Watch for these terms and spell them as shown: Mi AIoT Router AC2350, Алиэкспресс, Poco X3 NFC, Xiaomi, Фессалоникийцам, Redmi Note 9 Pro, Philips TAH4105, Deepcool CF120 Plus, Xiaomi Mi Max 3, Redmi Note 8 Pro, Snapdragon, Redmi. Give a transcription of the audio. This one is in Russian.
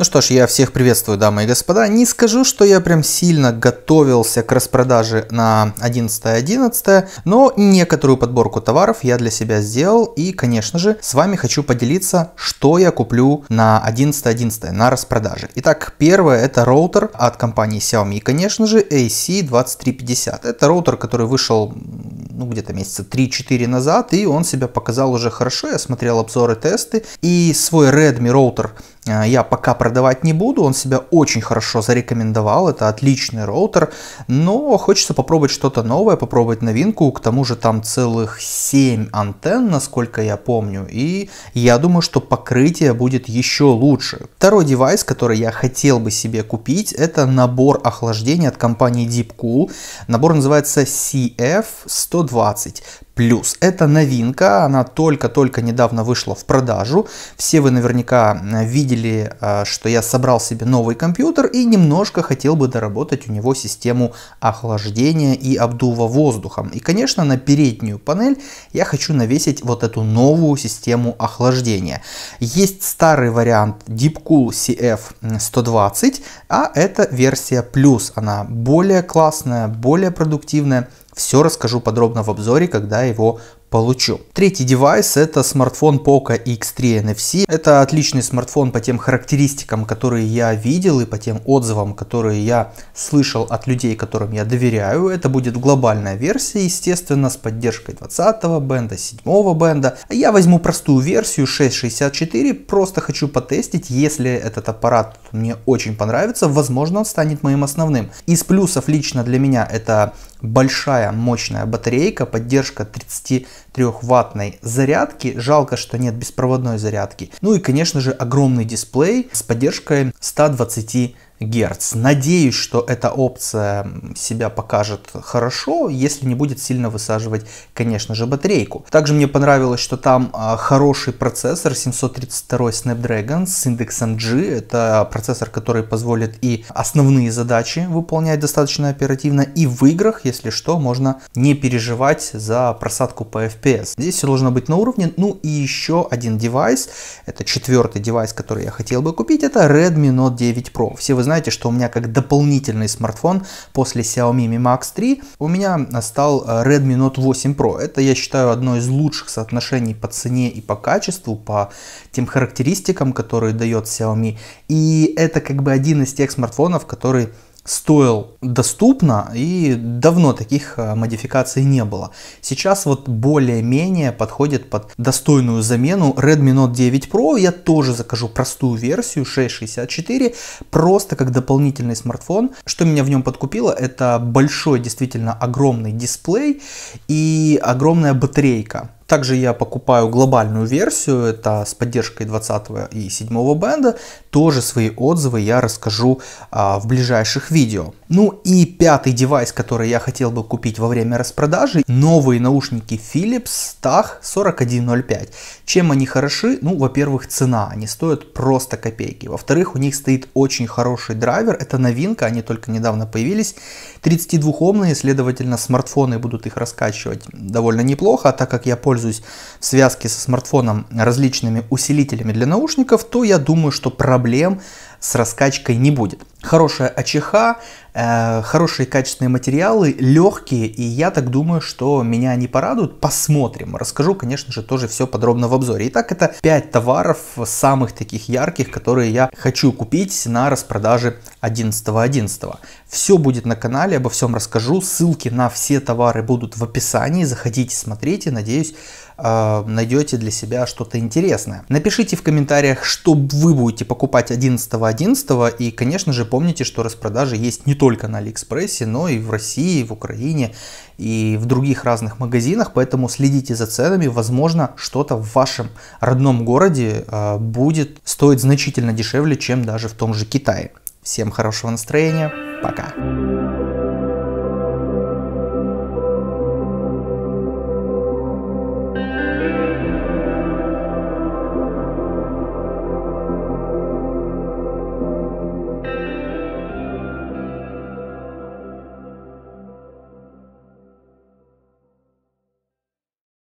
Ну что ж, я всех приветствую, дамы и господа. Не скажу, что я прям сильно готовился к распродаже на 11.11, но некоторую подборку товаров я для себя сделал. И, конечно же, с вами хочу поделиться, что я куплю на 11.11 на распродаже. Итак, первое — это роутер от компании Xiaomi. И, конечно же, AC2350. Это роутер, который вышел где-то месяца 3-4 назад, и он себя показал уже хорошо. Я смотрел обзоры, тесты, и свой Redmi роутер я пока продавать не буду, он себя очень хорошо зарекомендовал, это отличный роутер, но хочется попробовать что-то новое, попробовать новинку, к тому же там целых 7 антенн, насколько я помню, и я думаю, что покрытие будет еще лучше. Второй девайс, который я хотел бы себе купить, это набор охлаждения от компании Deepcool, набор называется CF120 Plus. Это новинка, она только-только недавно вышла в продажу, все вы наверняка видели, что я собрал себе новый компьютер и немножко хотел бы доработать у него систему охлаждения и обдува воздухом. И, конечно, на переднюю панель я хочу навесить вот эту новую систему охлаждения. Есть старый вариант Deepcool CF120, а это версия Plus. Она более классная, более продуктивная. Все расскажу подробно в обзоре, когда его получу. Третий девайс — это смартфон Poco X3 NFC. Это отличный смартфон по тем характеристикам, которые я видел, и по тем отзывам, которые я слышал от людей, которым я доверяю. Это будет глобальная версия, естественно, с поддержкой 20 бенда, 7 бенда. Я возьму простую версию 6.64, просто хочу потестить. Если этот аппарат мне очень понравится, возможно, он станет моим основным. Из плюсов лично для меня это большая мощная батарейка, поддержка 33-ваттной зарядки, жалко, что нет беспроводной зарядки, ну и, конечно же, огромный дисплей с поддержкой 120 Гц. Надеюсь, что эта опция себя покажет хорошо, если не будет сильно высаживать, конечно же, батарейку. Также мне понравилось, что там хороший процессор 732 Snapdragon с индексом G. Это процессор, который позволит и основные задачи выполнять достаточно оперативно, и в играх, если что, можно не переживать за просадку по FPS. Здесь все должно быть на уровне. Ну и еще один девайс, это четвертый девайс, который я хотел бы купить, это Redmi Note 9 Pro. Все вы знаете, что у меня как дополнительный смартфон после Xiaomi Mi Max 3 у меня стал Redmi Note 8 Pro. Это, я считаю, одно из лучших соотношений по цене и по качеству, по тем характеристикам, которые дает Xiaomi. И это как бы один из тех смартфонов, который стоил доступно, и давно таких модификаций не было. Сейчас вот более-менее подходит под достойную замену Redmi Note 9 Pro. Я тоже закажу простую версию 6.64, просто как дополнительный смартфон. Что меня в нем подкупило, это большой, действительно огромный дисплей и огромная батарейка. Также я покупаю глобальную версию, это с поддержкой 20 и 7 бенда. Тоже свои отзывы я расскажу в ближайших видео. Ну и пятый девайс, который я хотел бы купить во время распродажи, новые наушники Philips TAH4105. Чем они хороши? Ну, во-первых, цена. Они стоят просто копейки. Во-вторых, у них стоит очень хороший драйвер. Это новинка, они только недавно появились. 32-омные, следовательно, смартфоны будут их раскачивать довольно неплохо, так как я пользуюсь в связке со смартфоном различными усилителями для наушников, то я думаю, что проблем с раскачкой не будет. Хорошая АЧХ, хорошие качественные материалы, легкие, и я так думаю, что меня они порадуют. Посмотрим. Расскажу, конечно же, тоже все подробно в обзоре. Итак, это 5 товаров самых таких ярких, которые я хочу купить на распродаже 11.11. Все будет на канале, обо всем расскажу. Ссылки на все товары будут в описании. Заходите, смотрите. Надеюсь, найдете для себя что-то интересное. Напишите в комментариях, что вы будете покупать 11.11. И, конечно же, помните, что распродажи есть не только на Алиэкспрессе, но и в России, и в Украине, и в других разных магазинах. Поэтому следите за ценами. Возможно, что-то в вашем родном городе будет стоить значительно дешевле, чем даже в том же Китае. Всем хорошего настроения. Пока.